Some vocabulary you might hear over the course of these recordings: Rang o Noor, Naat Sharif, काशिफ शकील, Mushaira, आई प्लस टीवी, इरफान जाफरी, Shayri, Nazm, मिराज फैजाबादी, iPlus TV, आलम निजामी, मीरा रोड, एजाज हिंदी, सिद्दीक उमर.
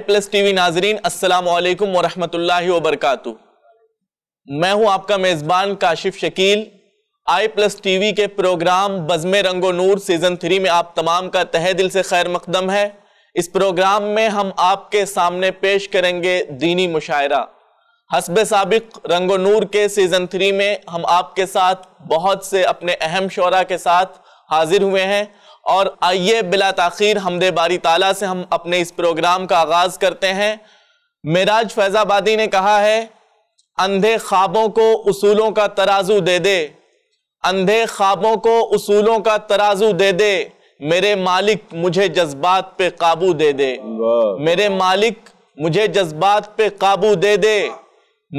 आई प्लस टीवी नाजरीन, अस्सलामुअलैकुम वरहमतुल्लाहि वबरकातु। मैं हूं आपका मेज़बान काशिफ शकील। आई प्लस टीवी के प्रोग्राम बज़्मे रंगो नूर सीज़न 3 में आप तमाम का तहे दिल से खैर मकदम है। इस प्रोग्राम में हम आपके सामने पेश करेंगे दीनी मुशायरा। हस्बे साबिक रंगो नूर के सीज़न 3 में हम आपके साथ बहुत से अपने अहम शोरा के साथ हाजिर हुए हैं और आइए बिला ताखीर हमदे बारी ताला से हम अपने इस प्रोग्राम का आगाज करते हैं। मिराज फैजाबादी ने कहा है, अंधे ख्वाबों को उसूलों का तराजू दे दे, अंधे ख्वाबों को उसूलों का तराजू दे दे, मेरे मालिक मुझे जज्बात पे काबू दे दे, मेरे मालिक मुझे जज्बात पे काबू दे दे,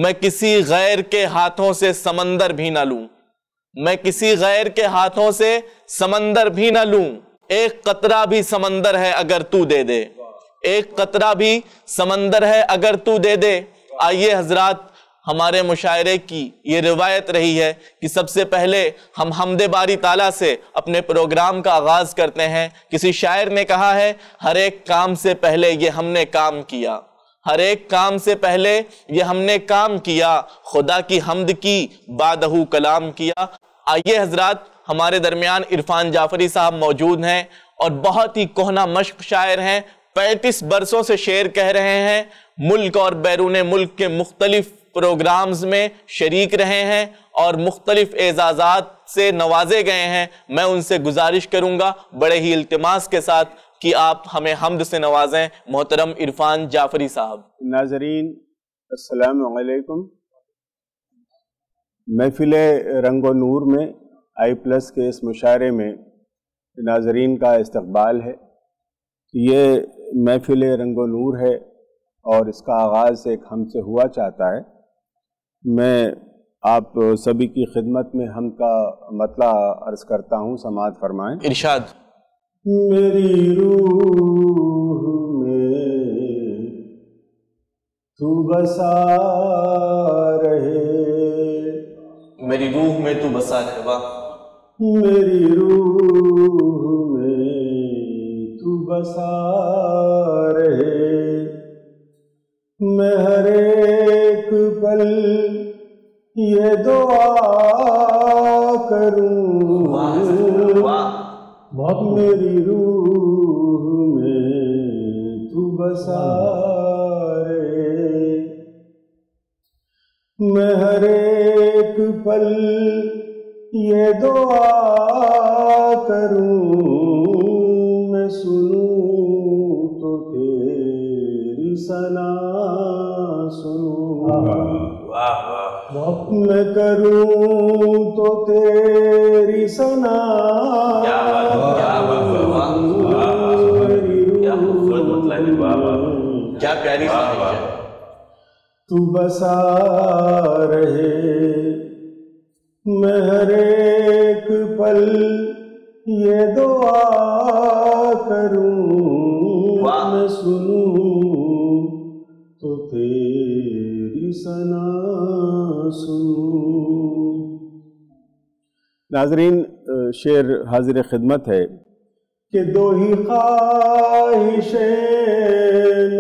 मैं किसी गैर के हाथों से समंदर भी ना लूं, मैं किसी गैर के हाथों से समंदर भी ना लूं, एक कतरा भी समंदर है अगर तू दे दे, एक कतरा भी समंदर है अगर तू दे दे। आइए हजरात, हमारे मुशायरे की ये रिवायत रही है कि सबसे पहले हम हमदे बारी ताला से अपने प्रोग्राम का आगाज करते हैं। किसी शायर ने कहा है, हर एक काम से पहले ये हमने काम किया, हर एक काम से पहले ये हमने काम किया, खुदा की हमद की बादहू कलाम किया। आइए हजरात, हमारे दरमियान इरफान जाफरी साहब मौजूद हैं और बहुत ही कोहना मश्क शायर हैं। 35 बरसों से शेर कह रहे हैं, मुल्क और बैरून मुल्क के मुख्तलिफ प्रोग्राम्स में शरीक रहे हैं और मुख्तलिफ एजाजात से नवाजे गए हैं। मैं उनसे गुजारिश करूँगा बड़े ही इल्तिमास के साथ कि आप हमें हमद से नवाजें। मोहतरम इरफान जाफरी साहब। नाजरीन अस्सलाम वालेकुम। महफिल रंगो नूर में आई प्लस के इस मुशायरे में नाजरीन का इस्तकबाल है। ये महफिल रंगो नूर है और इसका आगाज़ एक हमसे हुआ चाहता है। मैं आप सभी की खिदमत में हम का मतला अर्ज़ करता हूँ, समाअत फरमाएँ। इरशाद। मेरी रूह में तू बसा रहे, मेरी रूह में तू बसा रहे, वाह। मेरी रूह में तू बसा रहे, मैं हर एक पल ये दुआ करूँ, वाह वाह, मेरी रूह में तू बसा रहे, मैं हर एक पल ये दुआ करूँ, मैं सुनूँ तो तेरी सना सुनूँ, मैं करूँ तो तेरी सना, क्या प्यारी बात। तू बसा रहे, मैं हर एक पल ये दुआ करूँ, मैं सुनूँ तो तेरी सना सुनूँ। नाजरीन, शेर हाजिर खिदमत है कि दो ही ख्वाहिशें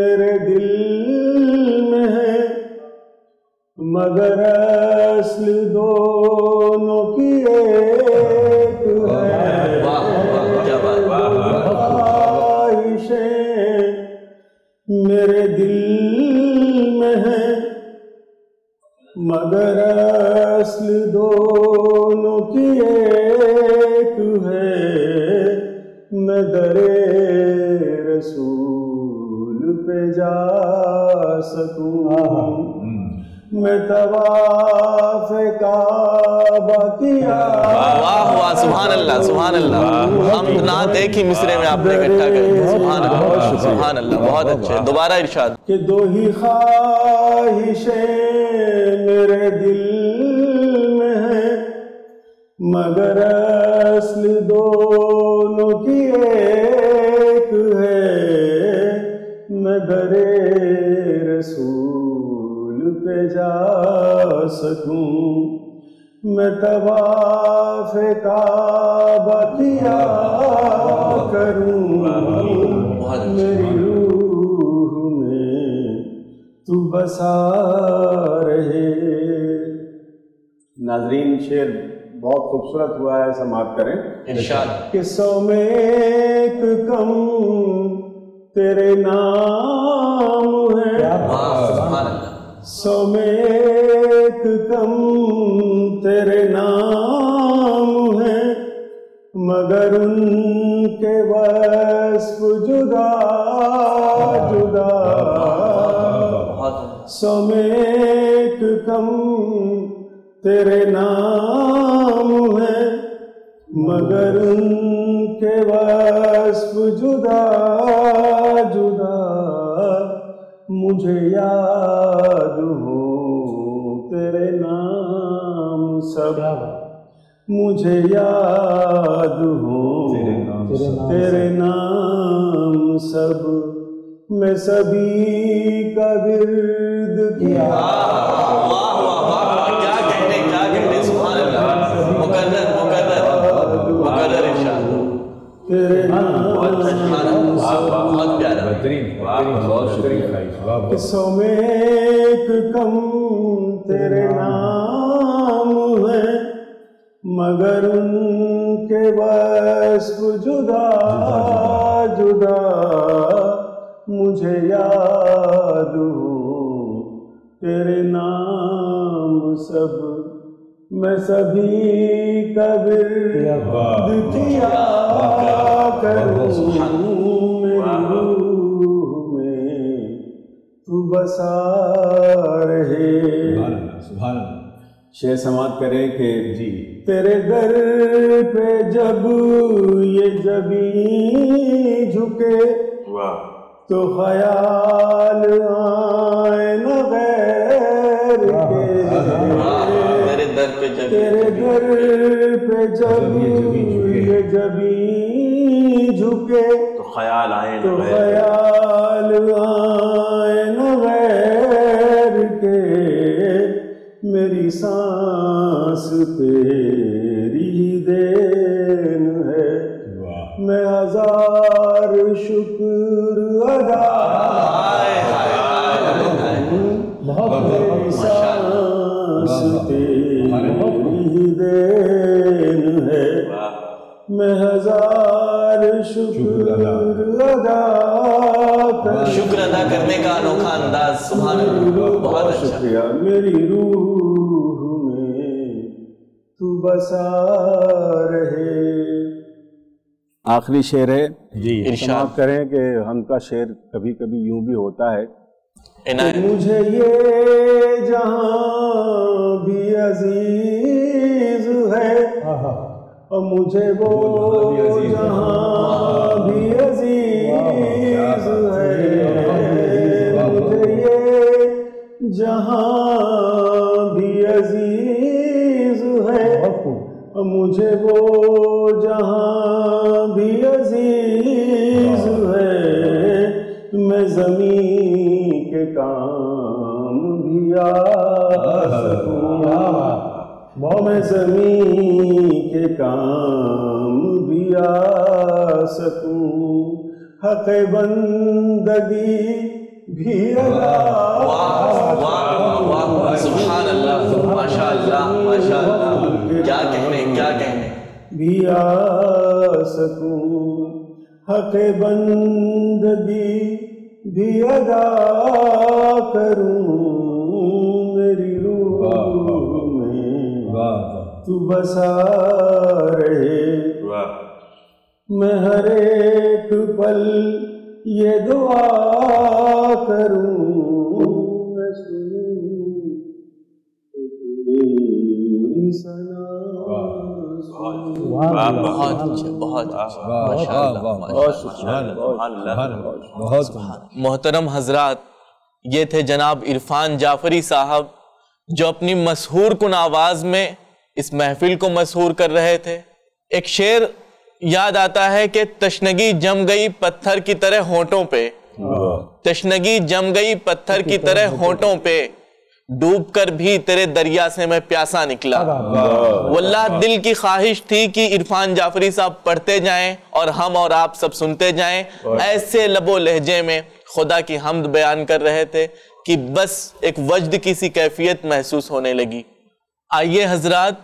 मेरे दिल में है, मगर असल दोनों की एक है, ख्वाहिशें मेरे दिल में है, मगर असल दोनों की एक है, मैं दरे रसूल पे जा सकूँ, मैं तवाफ काबा किया, वाह वाह, सुभान अल्लाह सुभान अल्लाह। हम नात एक ही मिसरे में आपने इकट्ठा कर दिया, सुभान अल्लाह सुभान अल्लाह, बहुत अच्छे। दोबारा इरशाद। कि दो ही ख्वाहिशें मेरे दिल में है, मगर असल दोनों की एक है, मैं दरे रसूल पे जा सकूँ, मैं तवाफ काबा किया करूँ, मेरी रूह में तू बसा रहे। नाजरीन शेर बहुत खूबसूरत हुआ है, समाप्त करें इंशाअल्लाह। किस्सों में एक कम तेरे नाम है, सौ में एक कम तेरे नाम है, मगर उनके वस्फ जुदा जुदा, सौ में एक कम तेरे नाम है, मगर उनके वस्फ जुदा जुदा, मुझे याद हो तेरे नाम सब, मुझे याद हो तेरे नाम सब, मैं सभी का गिर्द किया। वाह वाह वाह, क्या कहने, क्या कहने, सुभान अल्लाह। मुकद्दर मुकद्दर मुकद्दर इंशाअल्लाह, तेरे नाम बहुत प्यारा, बेहतरीन, बहुत शुक्रिया। किस्सों में एक कम तेरे नाम है, मगर उनके वस्फ जुदा जुदा, मुझे याद हो तेरे नाम सब, मैं सभी कब्र किया करूँ, में तू बसा रहे। शेर समाप्त करें कि जी तेरे दर पे जब ये जबी झुके, वाह, तो ख्याल आए न गैर के, तेरे दर पे जब ये जबी झुके, तो ख्याल आए न गैर के, मेरी सांस तेरी देन है, मैं हजार शुक्र अदा बहुत तेरी देन है, मैं हजार शुक्र अदा। शुक्र अदा करने का अनोखा अंदाज, सुभान अल्लाह, बहुत शुक्रिया। मेरी रूह में तू बसा रहे। आखिरी शेर है जी, इंशाअल्लाह करें कि हम का शेर कभी कभी यूं भी होता है। मुझे ये जहां भी अजीज है, और मुझे वो जहां भी अजीज है, मुझे ये जहां भी अजीज है, मुझे वो जहाँ भी अजीज है, मैं ज़मीन के काम भी आ सकूँ, मैं ज़मीन के काम भी आ सकूँ, हक़ बंदगी भी अदा। सुभान अल्लाह, माशाअल्लाह माशाअल्लाह, क्या कहने, क्या कहने, भी आ सकूं, हक़ बंदगी भी अदा करूं, मेरी रूह में तू बसा रहे। मैं हर एक पल ये दुआ करूं, मैं बहुत। मोहतरम हजरात, ये थे जनाब इरफान जाफरी साहब, जो अपनी मशहूर कुन आवाज में इस महफिल को मशहूर कर रहे थे। एक शेर याद आता है कि तश्नगी जम गई पत्थर की तरह होंठों पे, तश्नगी जम गई पत्थर की तरह होंठों पे, डूब कर भी तेरे दरिया से मैं प्यासा निकला। वल्लाह दिल की ख्वाहिश थी कि इरफान जाफरी साहब पढ़ते जाएं और हम और आप सब सुनते जाएं, ऐसे लबो लहजे में खुदा की हम्द बयान कर रहे थे कि बस एक वजद की सी कैफियत महसूस होने लगी। आइए हजरात,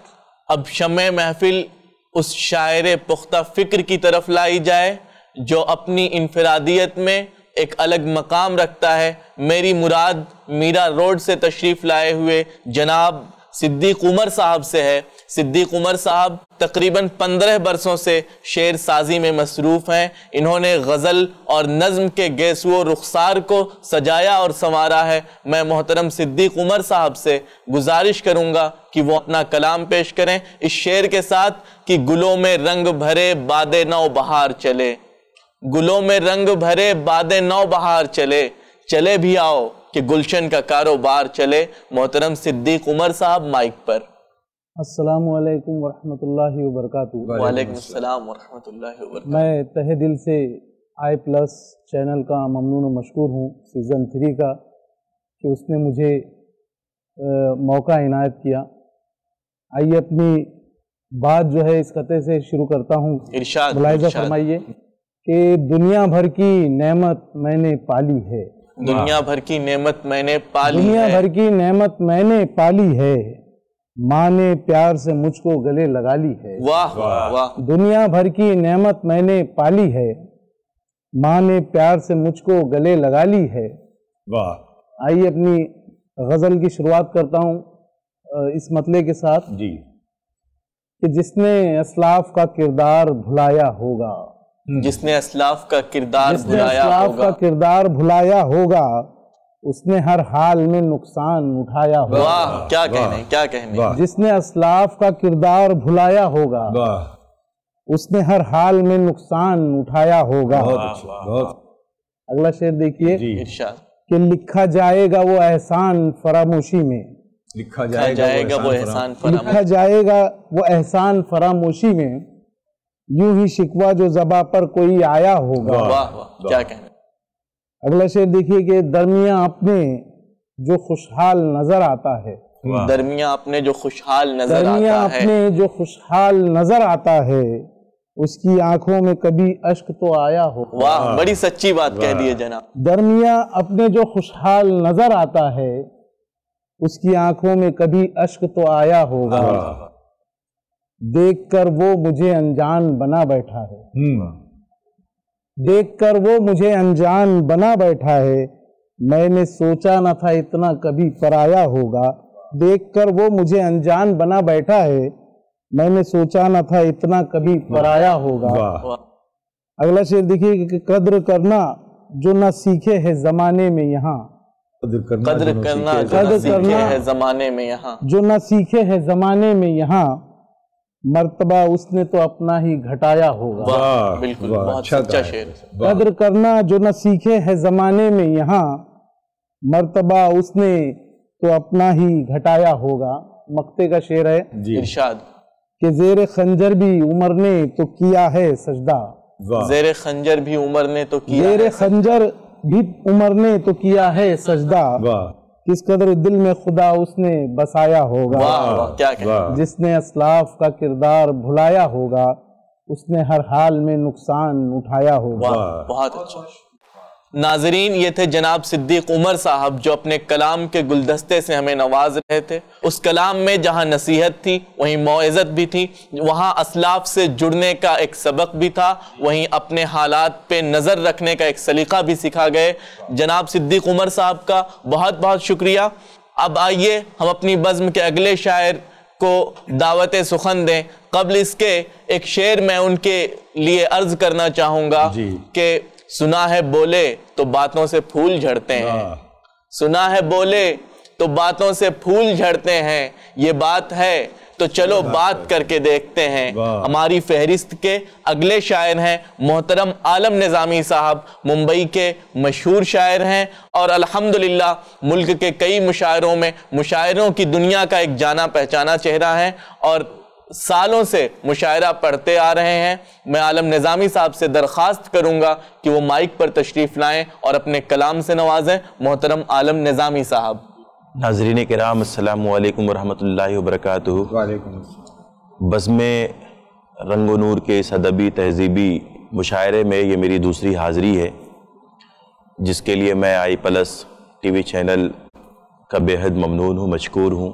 अब शम्मे महफिल उस शायर पुख्ता फ़िक्र की तरफ लाई जाए जो अपनी इनफरादियत में एक अलग मकाम रखता है। मेरी मुराद मीरा रोड से तशरीफ़ लाए हुए जनाब सिद्दीक उमर साहब से है। सिद्दीक उमर साहब तकरीबन 15 बरसों से शेर साजी में मसरूफ़ हैं। इन्होंने गज़ल और नज़म के गेसुओ रुखसार को सजाया और संवारा है। मैं मोहतरम सिद्दीक उमर साहब से गुजारिश करूँगा कि वो अपना कलाम पेश करें इस शेर के साथ कि गुलों में रंग भरे बादे नौ बहार चले। गुलों में रंग भरे बादे नौ बहार चले, चले भी आओ कि गुलशन का कारोबार चले। मोहतरम सिद्दीक उमर साहब माइक पर। अस्सलामु अलैकुम वरहमतुल्लाहि वबरकातुहू। वालेकुम अस्सलाम वरहमतुल्लाहि वबरकातुहू। मैं तहे दिल से आई प्लस चैनल का ममनून और मशकूर हूँ सीज़न 3 का, कि उसने मुझे मौका इनायत किया। आइए अपनी बात जो है इस कते से शुरू करता हूँ। मुलाहिज़ा फरमाइए कि दुनिया भर की नेमत मैंने पाली है। दुनिया भर की नेमत मैंने पाली है। दुनिया भर की नेमत मैंने पाली है, माँ ने प्यार से मुझको गले लगा ली है। वाह वाह। दुनिया भर की नेमत मैंने पाली है, माँ ने प्यार से मुझको गले लगा ली है। वाह। आइए अपनी गज़ल की शुरुआत करता हूँ इस मतले के साथ जी कि जिसने असलाफ का किरदार भुलाया होगा। जिसने असलाफ का किरदार भुलाया होगा, असलाफ का किरदार भुलाया होगा, उसने हर हाल में नुकसान उठाया होगा। वाह, क्या कहने, क्या कहने। जिसने असलाफ का किरदार भुलाया होगा, उसने हर हाल में नुकसान उठाया होगा। अगला शेर देखिए कि लिखा जाएगा वो एहसान फरामोशी में। लिखा जाएगा वो एहसान फरामोशी में, यूं ही शिकवा जो ज़बा पर कोई आया होगा। वाह वाह, क्या कहना। अगला शेर देखिए कि दरमियां अपने जो खुशहाल नजर आता है। दरमियां अपने जो खुशहाल नजर आता है, अपने जो खुशहाल नजर आता है, उसकी आंखों में कभी अश्क तो आया होगा। वाह, बड़ी सच्ची बात कह दी है जनाब। दरमियां अपने जो खुशहाल नजर आता है, उसकी आंखों में कभी अश्क तो आया होगा, देखकर वो मुझे अनजान बना बैठा है। देखकर वो मुझे अनजान बना बैठा है, मैंने सोचा ना था इतना कभी पराया होगा। देखकर वो मुझे अनजान बना बैठा है, मैंने सोचा ना था इतना कभी पराया होगा। अगला शेर देखिए कि कद्र करना जो ना सीखे है जमाने में यहाँ। कद्र करना जमाने में यहाँ, जो ना सीखे है जमाने में यहाँ, मर्तबा उसने तो अपना ही घटाया होगा। वाह, बिल्कुल, बहुत अच्छा शेर। कद्र करना जो न सीखे है जमाने में यहाँ, मर्तबा उसने तो अपना ही घटाया होगा। मक्ते का शेर है इरशाद कि जेर खंजर भी उमर ने तो किया है सजदा। जेर खंजर भी उमर ने तो किया, जेर खंजर भी उमर ने तो किया है सजदा, किस कदर दिल में खुदा उसने बसाया होगा। वाह, क्या कहना। जिसने असलाफ का किरदार भुलाया होगा, उसने हर हाल में नुकसान उठाया होगा। बहुत अच्छा। नाजरीन, ये थे जनाब सिद्दीक उमर साहब जो अपने कलाम के गुलदस्ते से हमें नवाज रहे थे। उस कलाम में जहाँ नसीहत थी वहीं मौइज़त भी थी, वहाँ असलाफ से जुड़ने का एक सबक भी था, वहीं अपने हालात पे नज़र रखने का एक सलीका भी सिखा गए। जनाब सिद्दीक उमर साहब का बहुत बहुत शुक्रिया। अब आइए हम अपनी बज़्म के अगले शायर को दावत सुखन दें। कबल इसके एक शेर मैं उनके लिए अर्ज़ करना चाहूँगा कि सुना है बोले तो बातों से फूल झड़ते हैं। सुना है बोले तो बातों से फूल झड़ते हैं, ये बात है तो चलो बात करके देखते हैं। हमारी फहरिस्त के अगले शायर हैं मोहतरम आलम निजामी साहब, मुंबई के मशहूर शायर हैं और अल्हम्दुलिल्लाह मुल्क के कई मुशायरों में मुशायरों की दुनिया का एक जाना पहचाना चेहरा है और सालों से मुशायरा पढ़ते आ रहे हैं। मैं आलम निजामी साहब से दरख्वास्त करूंगा कि वो माइक पर तशरीफ़ लाएं और अपने कलाम से नवाजें। मोहतरम आलम निजामी साहब। नाजरीन किराम, अस्सलामु अलैकुम वरहमतुल्लाहि वबरकातुहू। वालेकुम अस्सलाम। बज़्मे रंगो नूर के इस अदबी तहज़ीबी मुशायरे में ये मेरी दूसरी हाज़िरी है। जिसके लिए मैं आई+ टीवी चैनल का बेहद ममनून हूँ, मशकूर हूँ।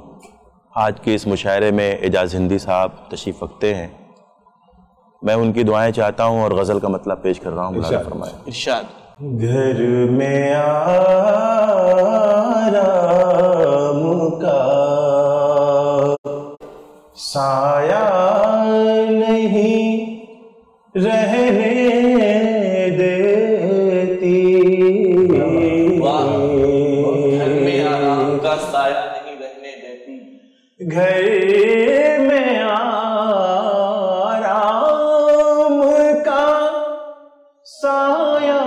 आज के इस मुशायरे में एजाज हिंदी साहब तशरीफ़ रखते हैं, मैं उनकी दुआएं चाहता हूँ और गज़ल का मतलब पेश कर रहा हूँ। इरशाद। घर में आराम का साया नहीं रहने देती, घर में आराम का साया नहीं रहने देती, घर में आराम का साया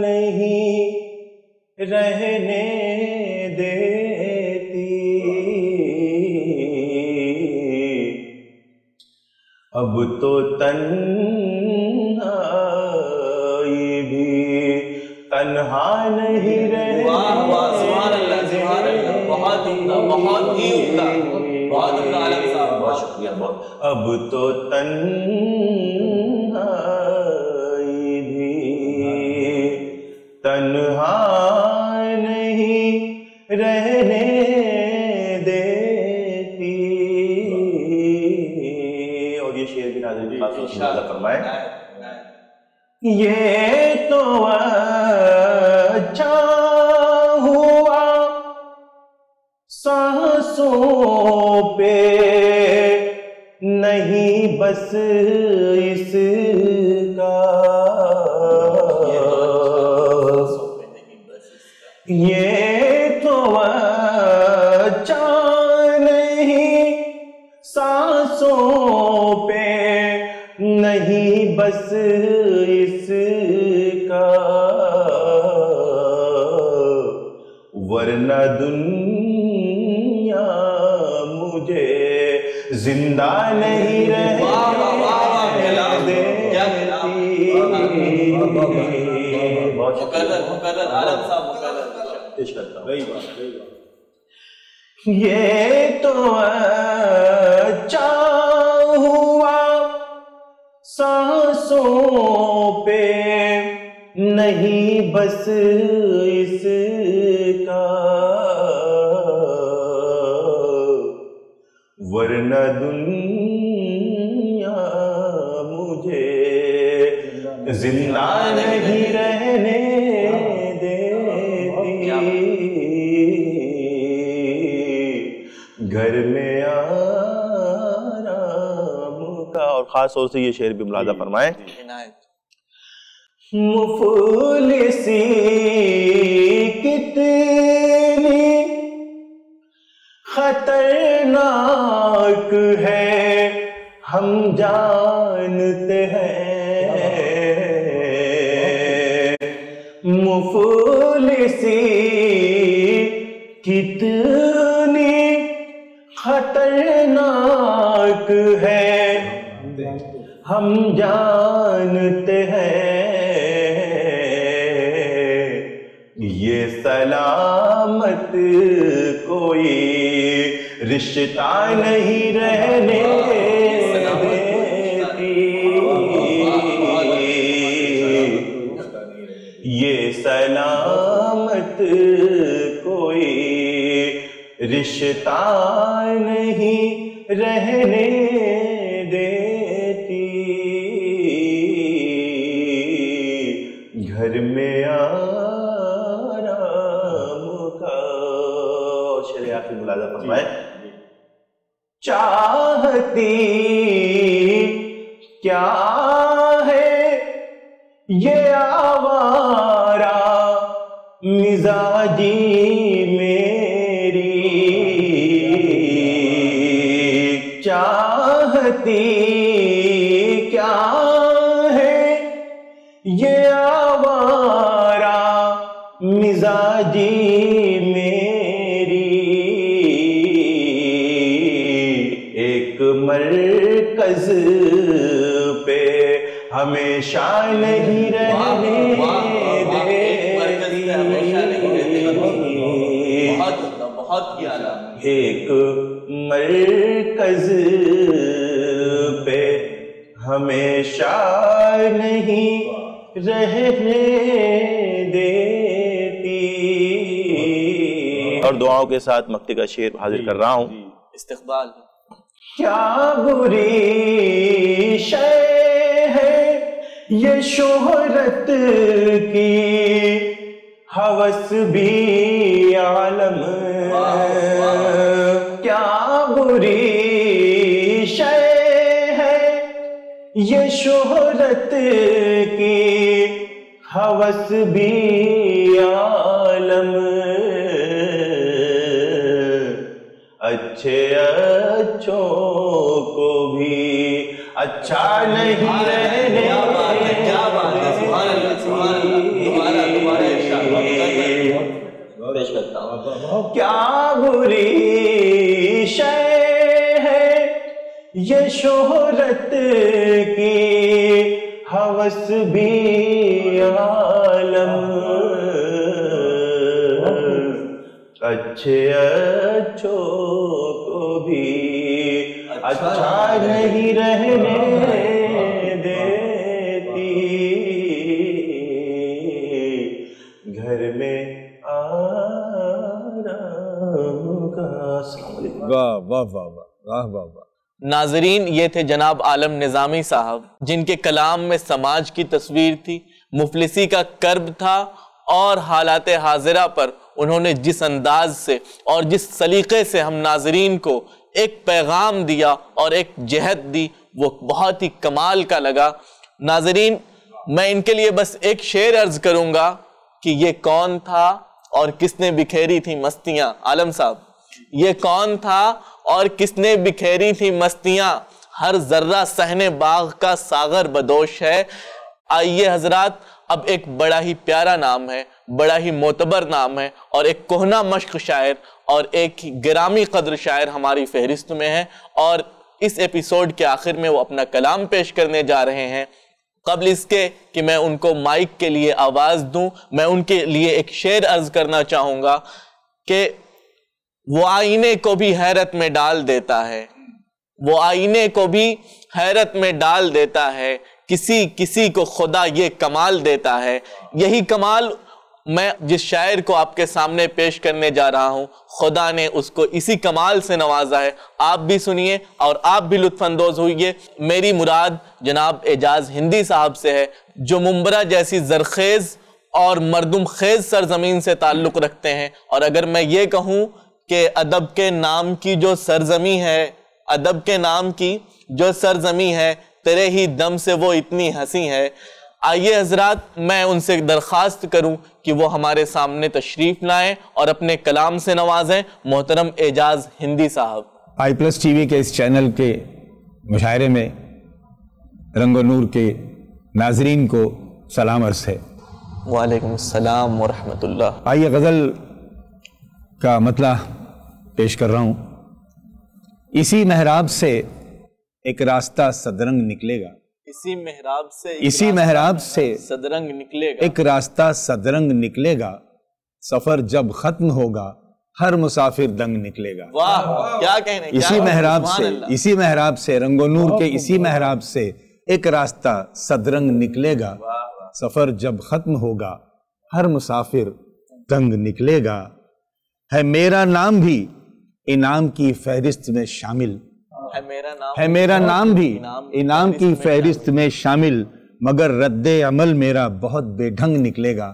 नहीं रहने अब तो तन्हाई भी तन्हा नहीं रहे। वाह वाह, सुभान अल्लाह, सुभान अल्लाह, बहुत उम्दा, बहुत ही उम्दा, बहुत उम्दा आलम साहब, बहुत शुक्रिया, बहुत। अब तो तन्हाई भी तन्हा नहीं रहने फरमाए। ये तो अच्छा हुआ सांसों पे नहीं बस इसका, ये तो अच्छा नहीं सांसों पे नहीं बस इसका, वरना दुनिया मुझे जिंदा नहीं रहने देती। ये तो अच्छा सांसों पे नहीं बस इसका, वरना दुनिया मुझे जिंदा नहीं रहने देती। घर में आ और खास तौर से ये शेर भी मुलाजा फरमाएं। मुफलिसी कितनी खतरनाक है हम जानते हैं, मुफलिसी कितनी खतरनाक है हम जानते हैं, ये सलामत कोई रिश्ता नहीं रहने देती, ये सलामत कोई रिश्ता नहीं रहने देती। घर में आराम का और शरीया की मुलाजा फरमाए। चाहती क्या है ये आवारा मिजाजी मेरी, चाहती क्या है ये मिजाजी मेरी, एक मरकज पे हमेशा नहीं रहने देती, बहुत एक मरकज पे हमेशा नहीं रहने देती। और दुआओं के साथ मक्ते का शेर हाजिर कर रहा हूँ। इस्तकबाल। क्या बुरी शय है ये शोहरत की, हवस भी आलम। क्या बुरी शय है ये शोहरत की, हवस भी आलम। अच्छे अच्छों को भी अच्छा नहीं रहने। क्या बात है, सुभान अल्लाह, सुभान अल्लाह। तुम्हारे पेश करता हूँ। क्या बुरी शय है ये शोहरत की, हवस भी आलम। अच्छे अच्छों को भी अच्छा नहीं रहने देती। घर में आराम का। वाह वाह वाह वाह वाह वाह। नाजरीन, ये थे जनाब आलम निजामी साहब, जिनके कलाम में समाज की तस्वीर थी, मुफलिसी का कर्ब था, और हालात हाजिरा पर उन्होंने जिस अंदाज से और जिस सलीके से हम नाजरीन को एक पैगाम दिया और एक जहद दी, वो बहुत ही कमाल का लगा। नाजरीन, मैं इनके लिए बस एक शेर अर्ज करूंगा कि ये कौन था और किसने बिखेरी थी मस्तियाँ। आलम साहब, ये कौन था और किसने बिखेरी थी मस्तियाँ, हर जर्रा सहने बाग का सागर बदोश है। आइए हजरात, अब एक बड़ा ही प्यारा नाम है, बड़ा ही मोतबर नाम है, और एक कोहना मश्क शायर और एक गिरामी कद्र शायर हमारी फहरिस्त में है, और इस एपिसोड के आखिर में वो अपना कलाम पेश करने जा रहे हैं। कबल इसके कि मैं उनको माइक के लिए आवाज़ दूं, मैं उनके लिए एक शेर अर्ज करना चाहूँगा कि वो आईने को भी हैरत में डाल देता है, वो आईने को भी हैरत में डाल देता है, किसी किसी को खुदा ये कमाल देता है। यही कमाल मैं जिस शायर को आपके सामने पेश करने जा रहा हूँ, खुदा ने उसको इसी कमाल से नवाजा है। आप भी सुनिए और आप भी लुत्फानंदोज होइए। मेरी मुराद जनाब एजाज हिंदी साहब से है, जो मुंबरा जैसी जरखेज़ और मरदम खेज़ सरजमीन से ताल्लुक़ रखते हैं। और अगर मैं ये कहूँ कि अदब के नाम की जो सरजमी है, अदब के नाम की जो सरजमी है, तेरे ही दम से वो इतनी हंसी है। आइए हजरात, मैं उनसे दरख्वास्त करूं कि वो हमारे सामने तशरीफ़ लाएं और अपने कलाम से नवाजें मोहतरम एजाज हिंदी साहब। आई प्लस टीवी के इस चैनल के मुशायरे में रंग ओ नूर के नाजरीन को सलाम अर्ज़ है। वालेकुम सलाम व रहमतुल्लाह। आइए गज़ल का मतला पेश कर रहा हूँ। इसी मेहराब से एक रास्ता सदरंग निकलेगा, इसी मेहराब से सदरंग निकलेगा, एक रास्ता सदरंग निकलेगा, सफर जब खत्म होगा हर मुसाफिर दंग निकलेगा। वाह, क्या कहने, इसी मेहराब से, इसी मेहराब से, रंग ओ नूर के इसी मेहराब से एक रास्ता सदरंग निकलेगा, सफर जब खत्म होगा हर मुसाफिर दंग निकलेगा। है मेरा नाम भी इनाम की फहरिस्त में शामिल, है मेरा नाम भी इनाम की फहरिस्त में शामिल, मगर रद्दे अमल मेरा बहुत बेढंग निकलेगा।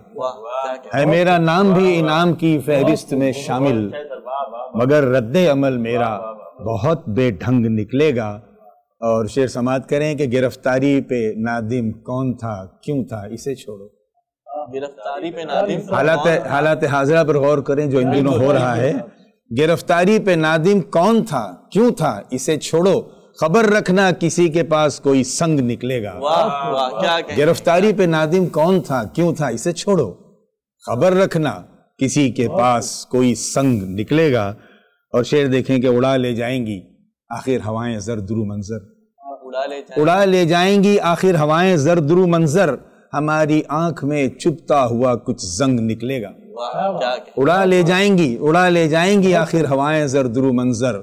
है मेरा नाम भी इनाम की फहरिस्त में शामिल, मगर रद्दे अमल मेरा बहुत बेढंग निकलेगा। और शेर समात करें कि गिरफ्तारी पे नादिम कौन था क्यों था इसे छोड़ो, गिरफ्तारी पे नादिम। हालात हाजरा पर गौर करें जो इन दिनों हो रहा है। गिरफ्तारी पे नादिम कौन था क्यों था इसे छोड़ो, खबर रखना किसी के पास कोई संग निकलेगा। वाह वाह, क्या कहें। गिरफ्तारी पे नादिम कौन था क्यों था इसे छोड़ो, खबर रखना किसी के पास कोई संग निकलेगा। और शेर देखें कि उड़ा ले जाएंगी आखिर हवाएं जरदरू मंजर, उड़ा ले जाएंगी आखिर हवाएं जरदरू मंजर, हमारी आंख में चुपता हुआ कुछ जंग निकलेगा। उड़ा ले जाएंगी, उड़ा ले जाएंगी आखिर हवाएं जरदरू मंजर,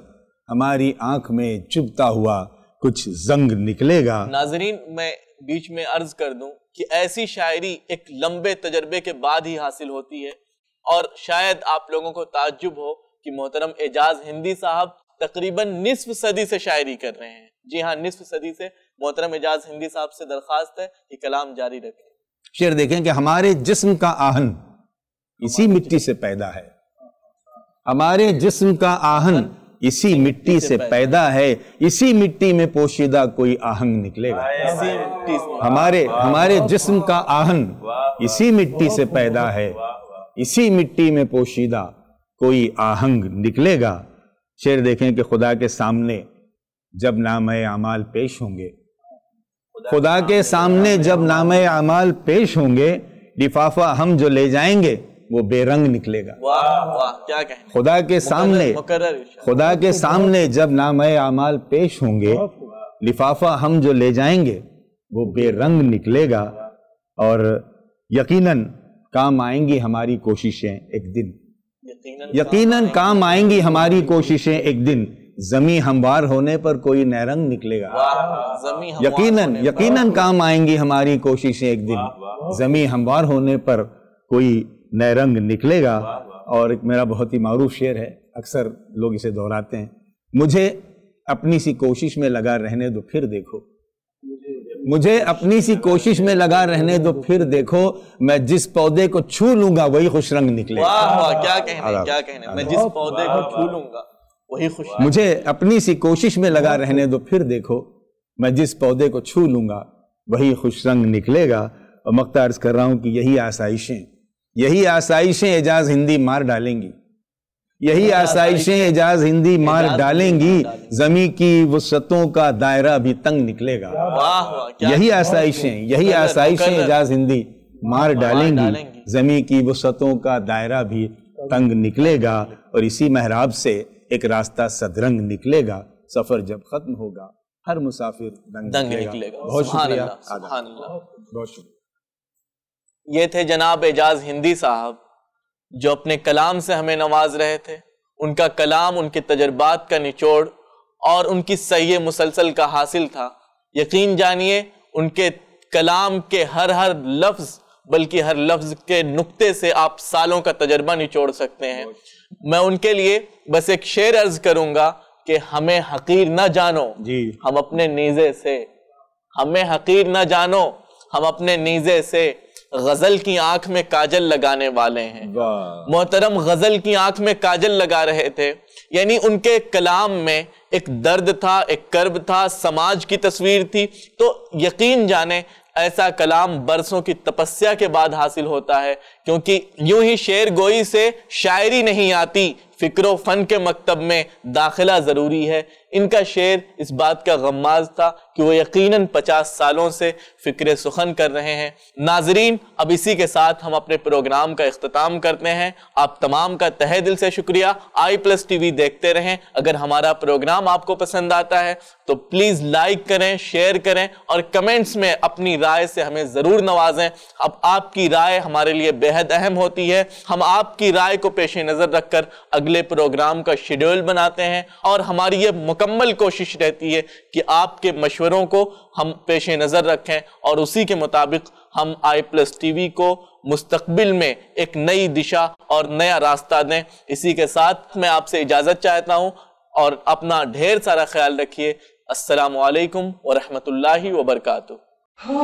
हमारी आंख में चुभता हुआ कुछ जंग निकलेगा। नाजरीन मैं बीच में अर्ज कर दूं कि ऐसी शायरी एक लंबे तजर्बे के बाद ही हासिल होती है और शायद आप लोगों को ताज्जुब हो कि मोहतरम एजाज हिंदी साहब तकरीबन निस्फ सदी से शायरी कर रहे हैं। जी हाँ, निस्फ सदी से। मोहतरम एजाज हिंदी साहब से दरख्वास्त है कि कलाम जारी रखें। शेर देखें कि हमारे जिस्म का आहन इसी मिट्टी से पैदा है, हमारे जिस्म का आहन इसी मिट्टी से पैदा है, इसी मिट्टी में पोशीदा कोई आहंग निकलेगा। हमारे जिस्म का आहन इसी मिट्टी से पैदा है, इसी मिट्टी में पोशीदा कोई आहंग निकलेगा। शेर देखें कि खुदा के सामने जब नामे अमाल पेश होंगे, खुदा के सामने जब नामे अमाल पेश होंगे, लिफाफा हम जो ले जाएंगे वो बेरंग निकलेगा। वाह वाह, क्या कहें। खुदा के सामने जब नामे अमाल पेश होंगे, लिफाफा हम जो ले जाएंगे वो बेरंग निकलेगा। और यकीनन काम आएंगी हमारी कोशिशें एक दिन, यकीनन काम आएंगी हमारी कोशिशें एक दिन, जमी हमवार होने पर कोई नैरंग निकलेगा। यकीनन काम आएंगी हमारी कोशिशें एक दिन, जमी हमवार होने पर कोई नैरंग निकलेगा। और एक मेरा बहुत ही मारूफ शेर है, अक्सर लोग इसे दोहराते हैं, मुझे अपनी सी कोशिश में लगा रहने दो फिर देखो, मुझे अपनी सी कोशिश में लगा रहने दो फिर देखो, मैं जिस पौधे को छू लूंगा वही खुश रंग निकलेगा। क्या कहने, मैं जिस पौधे को छू लूंगा वही खुश। मुझे अपनी सी कोशिश में लगा रहने दो फिर देखो, मैं जिस पौधे को छू लूंगा वही खुश रंग निकलेगा। और मक्ता अर्ज कर रहा हूँ कि यही आसाइशें एजाज हिंदी मार डालेंगी, यही आसाइशें एजाज हिंदी मार डालेंगी, जमी की वसतों का दायरा भी तंग निकलेगा। यही आसाइशें एजाज हिंदी मार डालेंगी, जमी की वसतों का दायरा भी तंग निकलेगा। और इसी मेहराब से एक रास्ता सदरंग निकलेगा, सफर जब खत्म होगा हर मुसाफिर दंग निकलेगा। बहुत शुक्रिया, बहुत शुक्रिया। ये थे जनाब एजाज हिंदी साहब जो अपने कलाम से हमें नवाज रहे थे। उनका कलाम, उनके तजर्बात का निचोड़ और उनकी सही मुसलसल का हासिल था। यकीन जानिए उनके कलाम के हर लफ्ज, बल्कि हर लफ्ज के नुक्ते से आप सालों का तजर्बा निचोड़ सकते हैं। मैं उनके लिए बस एक शेर अर्ज करूंगा कि हमें हकीर न जानो हम अपने नीजे से, हमें हकीर न जानो हम अपने नीजे से, गजल की आंख में काजल लगाने वाले हैं। मोहतरम गजल की आंख में काजल लगा रहे थे, यानी उनके कलाम में एक दर्द था, एक कर्ब था, समाज की तस्वीर थी। तो यकीन जाने ऐसा कलाम बरसों की तपस्या के बाद हासिल होता है, क्योंकि यूं ही शेर गोई से शायरी नहीं आती, फिक्रो फन के मकतब में दाखिला ज़रूरी है। इनका शेर इस बात का गम्माज था कि वो यकीनन 50 सालों से फिक्र सुखन कर रहे हैं। नाजरीन, अब इसी के साथ हम अपने प्रोग्राम का इख्तिताम करते हैं। आप तमाम का तहे दिल से शुक्रिया। I+ TV देखते रहें। अगर हमारा प्रोग्राम आपको पसंद आता है तो प्लीज़ लाइक करें, शेयर करें और कमेंट्स में अपनी राय से हमें ज़रूर नवाजें। अब आपकी राय हमारे लिए बेहद अहम होती है। हम आपकी राय को पेश नज़र रखकर अगले प्रोग्राम का शेड्यूल बनाते हैं और हमारी ये मुकम्मल कोशिश रहती है कि आपके मशवरों को हम पेश नज़र रखें और उसी के मुताबिक हम I+ TV को मुस्तकबिल में एक नई दिशा और नया रास्ता दें। इसी के साथ मैं आपसे इजाज़त चाहता हूँ और अपना ढेर सारा ख्याल रखिए। अस्सलामु अलैकुम व रहमतुल्लाहि व बरकातुहू।